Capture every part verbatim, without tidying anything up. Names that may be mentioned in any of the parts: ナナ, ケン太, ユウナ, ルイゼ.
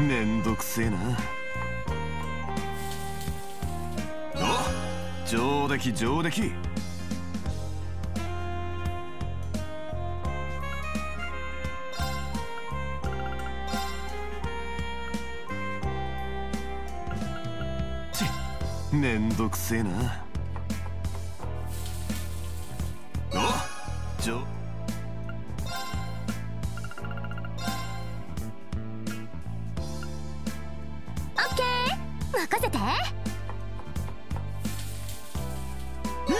めんどくせえな。お、上出来上出来。ちっ、めんどくせえな。お、上。任せて。うん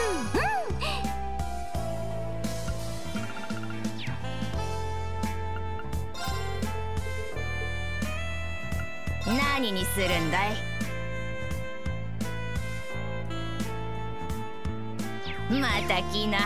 うん。何にするんだい？また来な。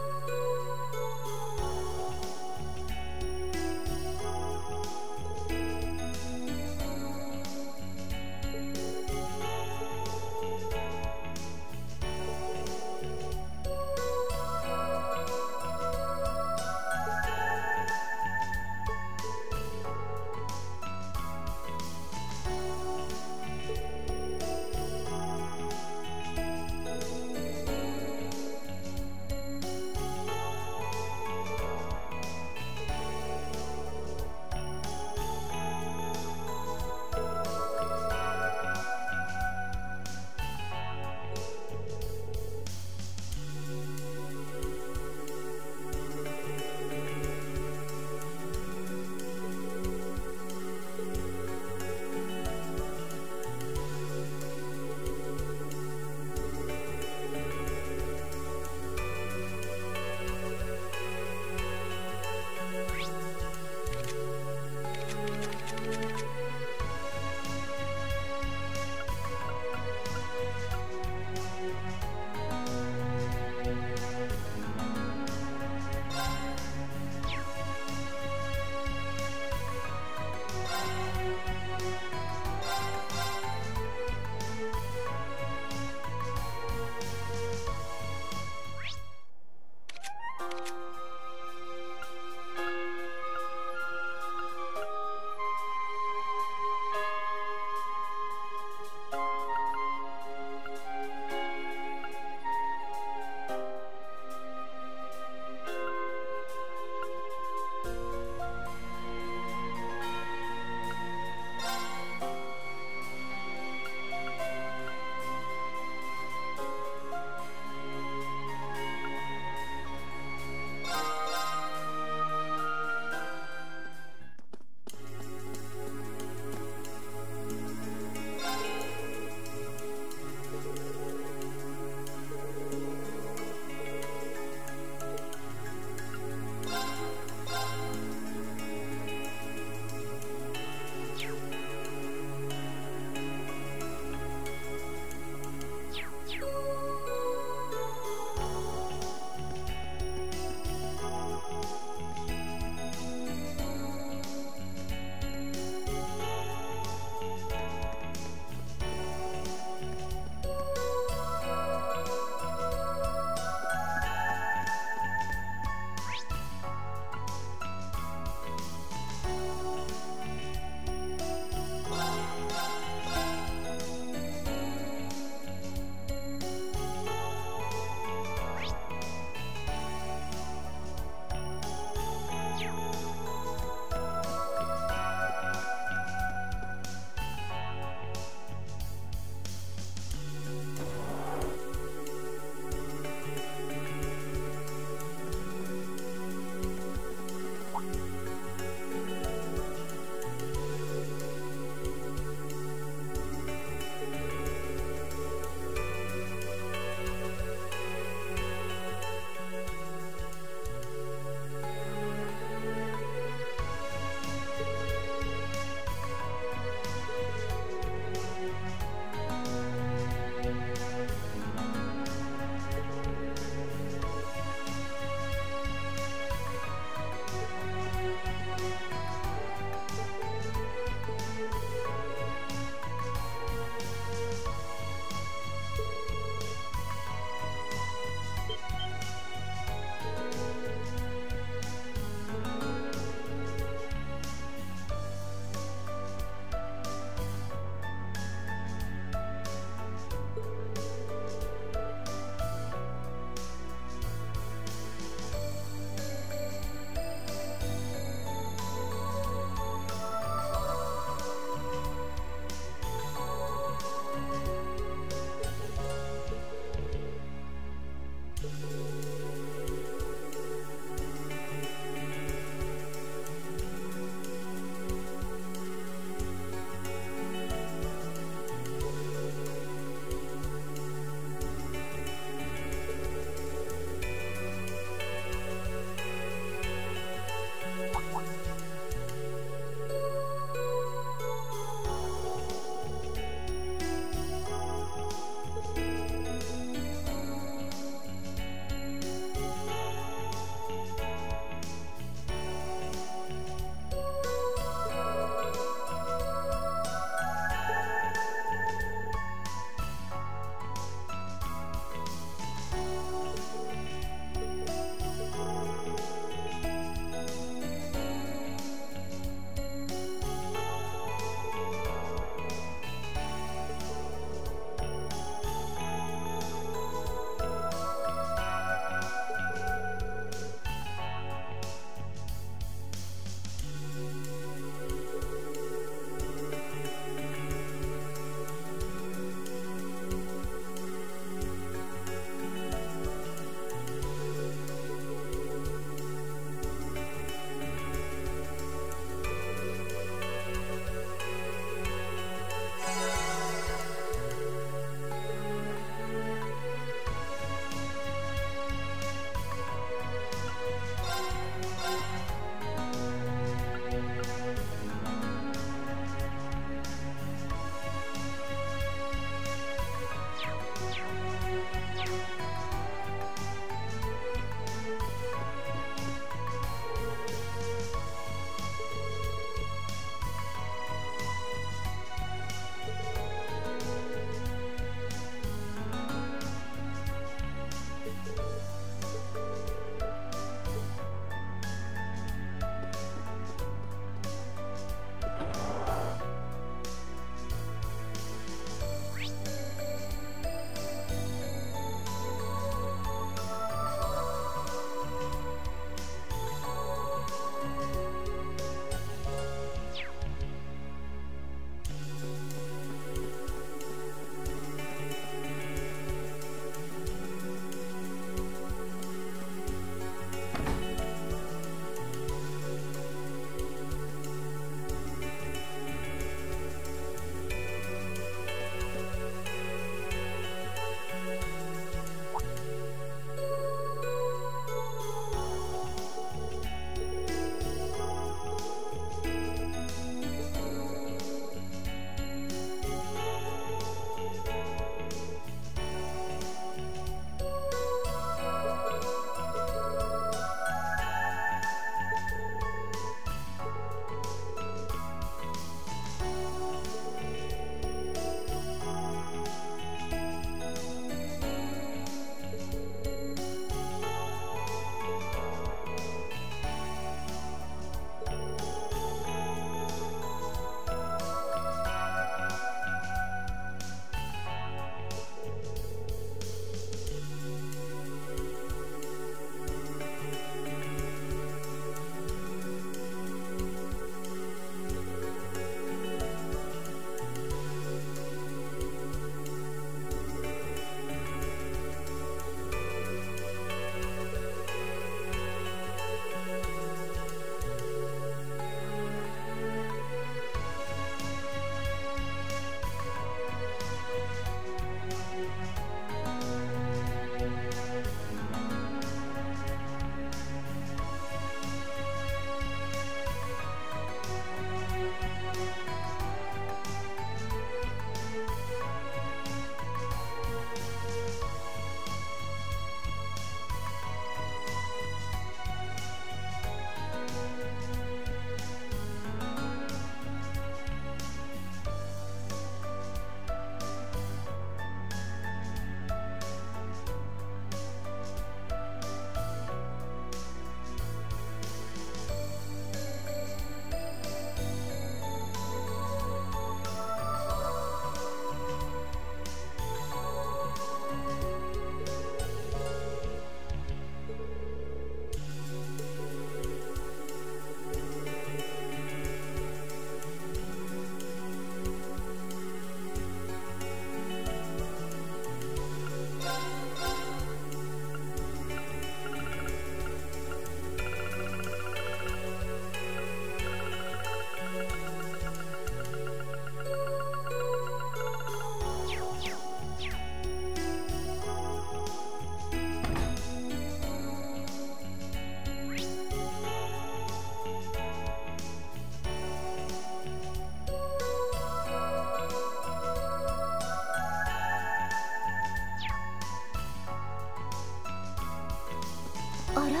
ら、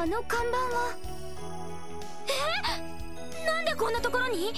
あの看板は。えっ、なんでこんなところに。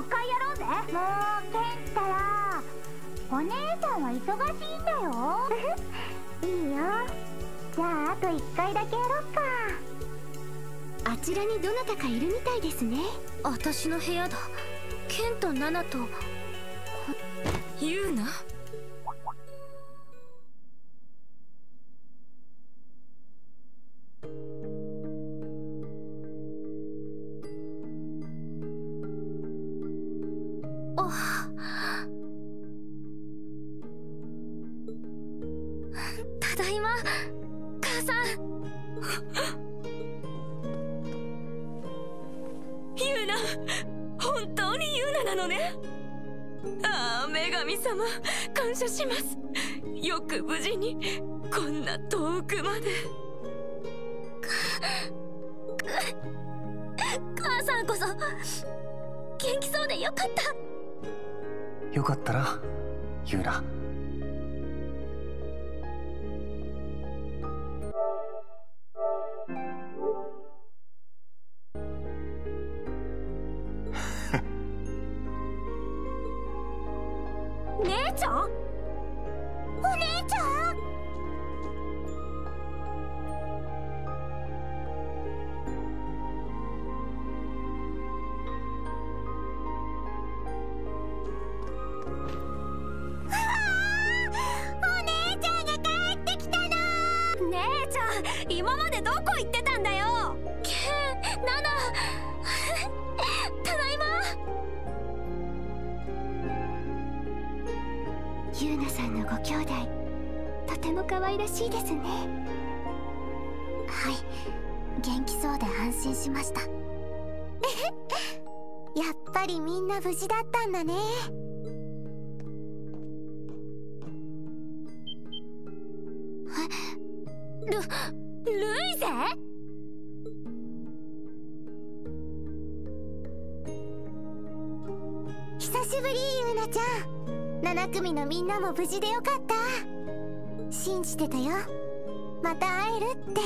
う一回やろうぜ。もうケン太らお姉さんは忙しいんだよ。いいよ、じゃああと一回だけやろっか。あちらにどなたかいるみたいですね。私の部屋だ。ケンとナナとユウナ。ただいま、母さん。ユウナ、本当にユウナなのね。ああ、女神様、感謝します。よく無事に、こんな遠くまで。母さんこそ元気そうでよかった。よかったな、ユウナ。姉ちゃん、お姉ちゃん、うわー、お姉ちゃんが帰ってきたの。姉ちゃん、今までどこ行ってたんだよ。ケン、ナナ、ただいま。ユウナさんのご兄弟、とても可愛らしいですね。はい、元気そうで安心しました。やっぱりみんな無事だったんだね。え、ル、ルイゼ？久しぶり、ユウナちゃん。なな組のみんなも無事でよかった。信じてたよ、また会えるって。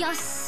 よし。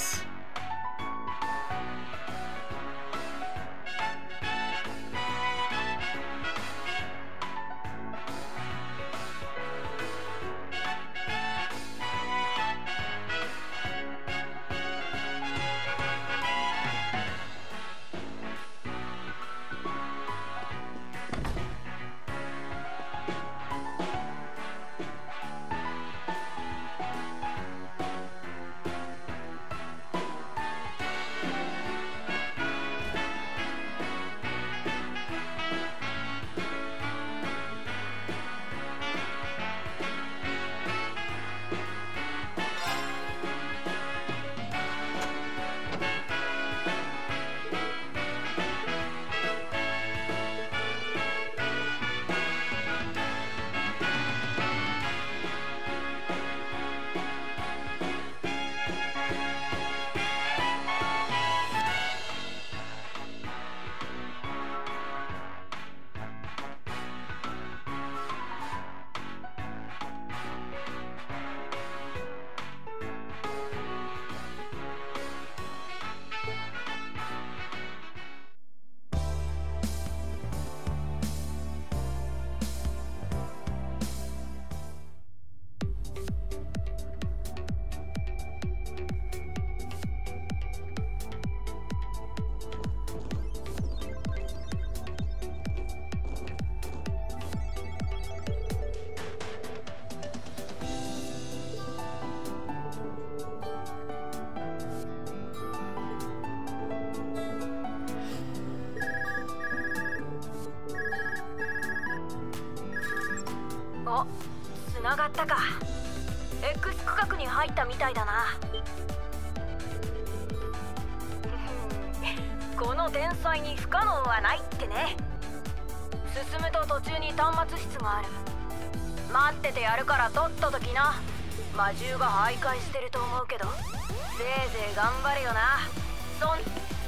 繋がったか。 X 区画に入ったみたいだな。この天才に不可能はないってね。進むと途中に端末室がある。待っててやるからとっとと来な。魔獣が徘徊してると思うけど、せいぜい頑張れよな。そん